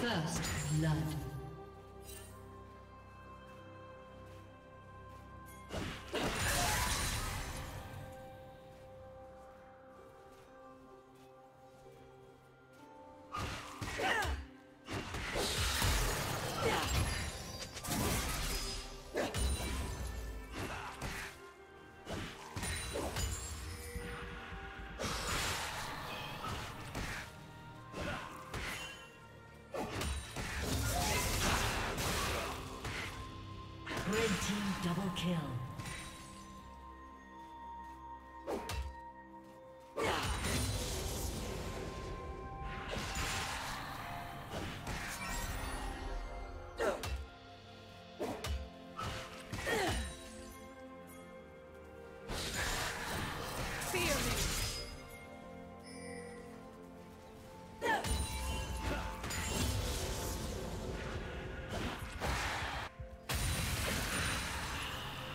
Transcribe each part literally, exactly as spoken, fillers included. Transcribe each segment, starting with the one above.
First blood. Double kill.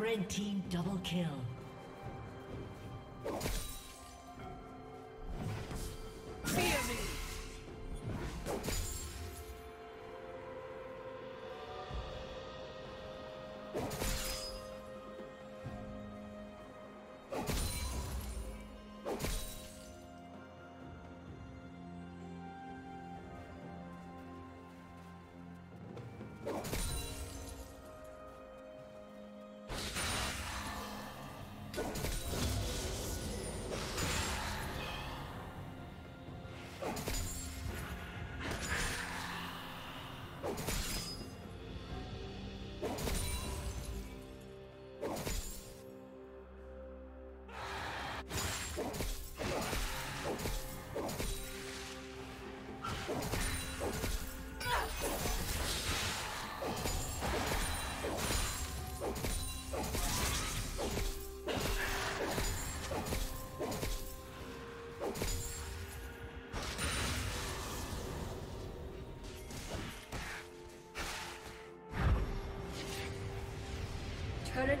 Red team double kill. Turret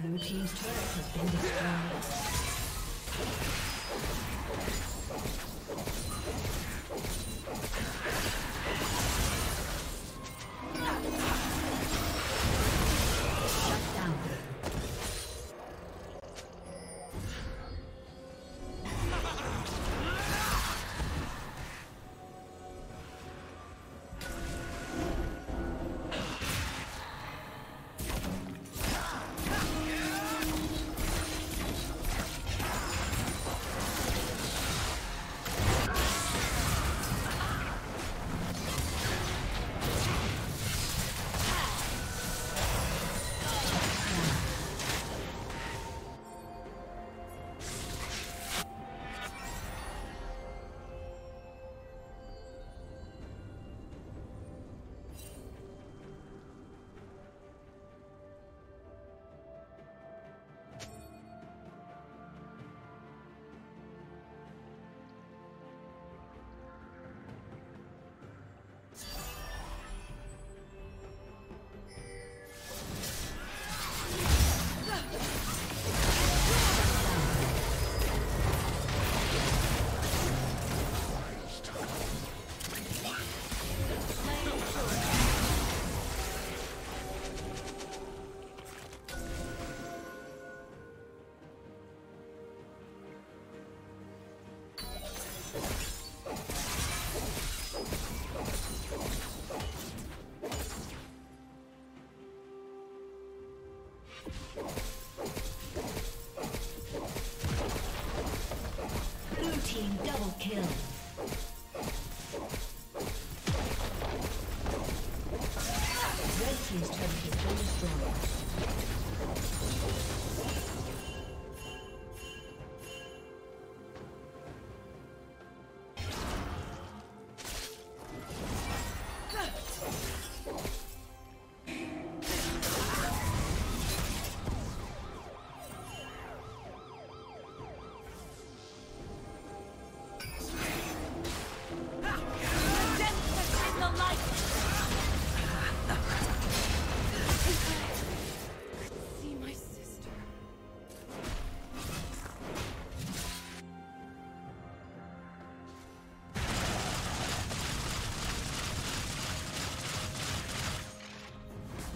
Blue team's turret has been destroyed. Shut down. team double kill.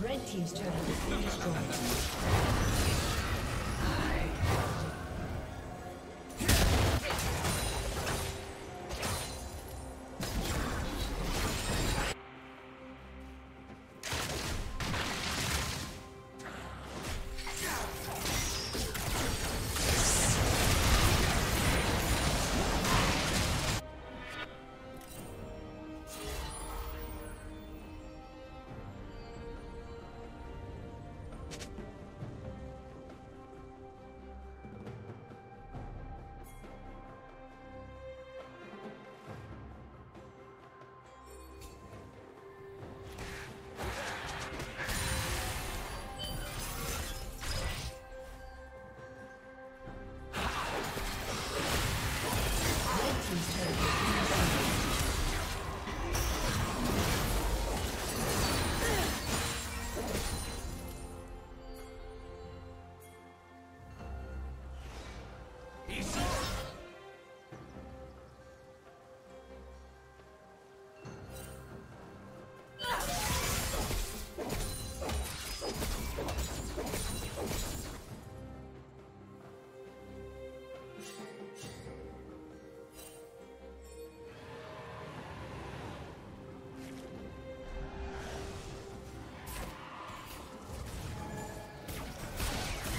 Red team's turret has been destroyed. Red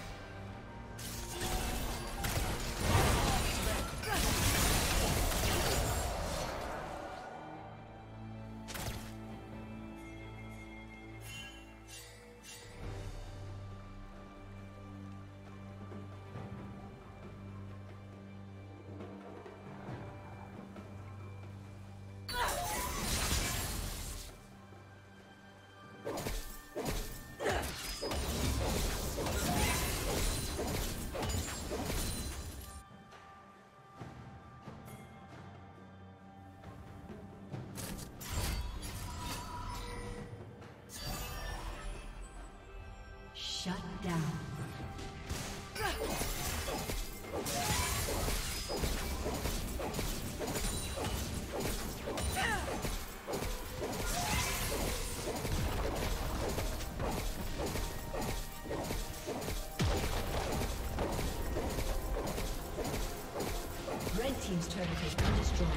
Blue team's turret has been destroyed. Shut down. Red team's turret has been destroyed.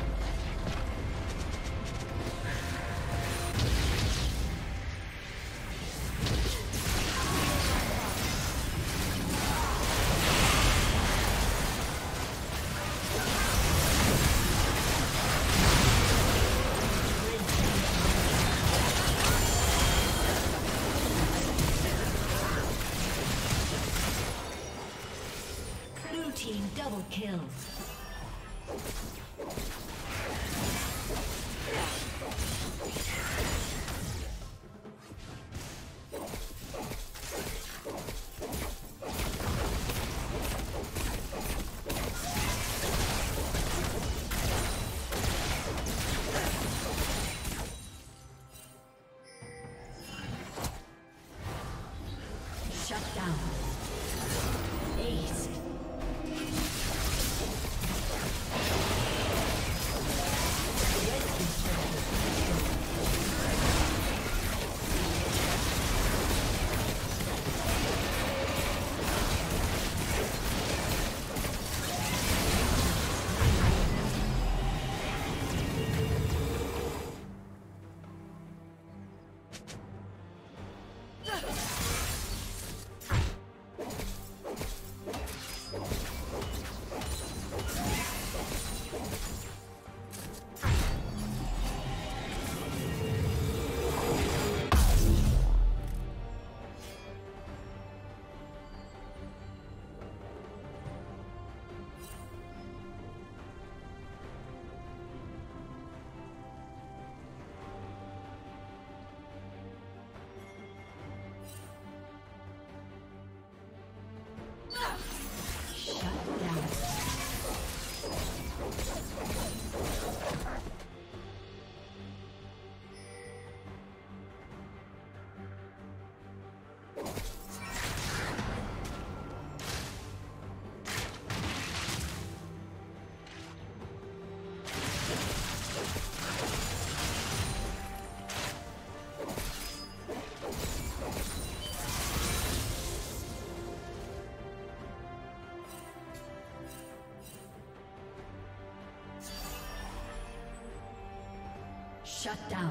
Double kill. Shut down. Ace. Thank you. Shut down.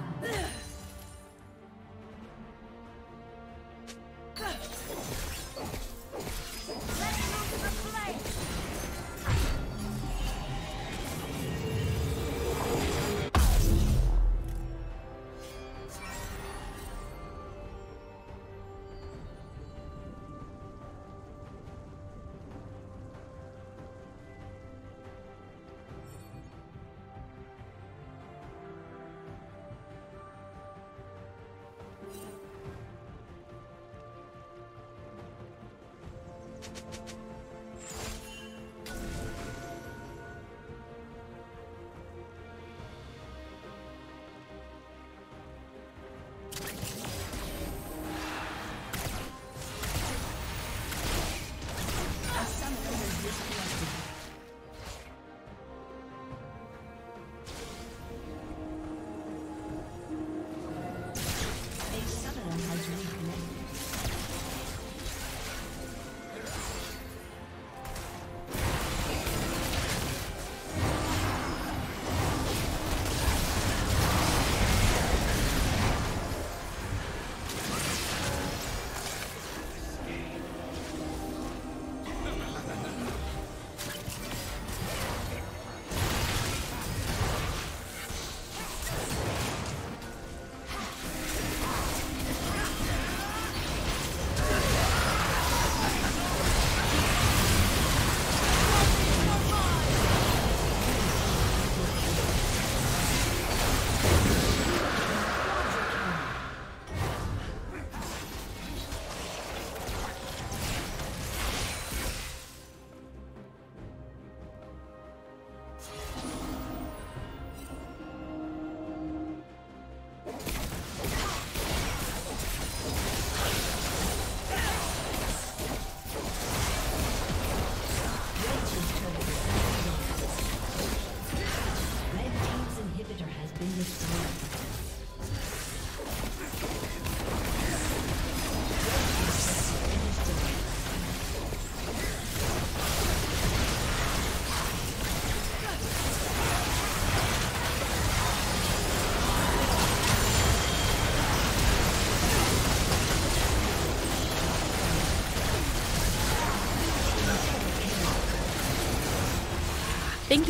Thank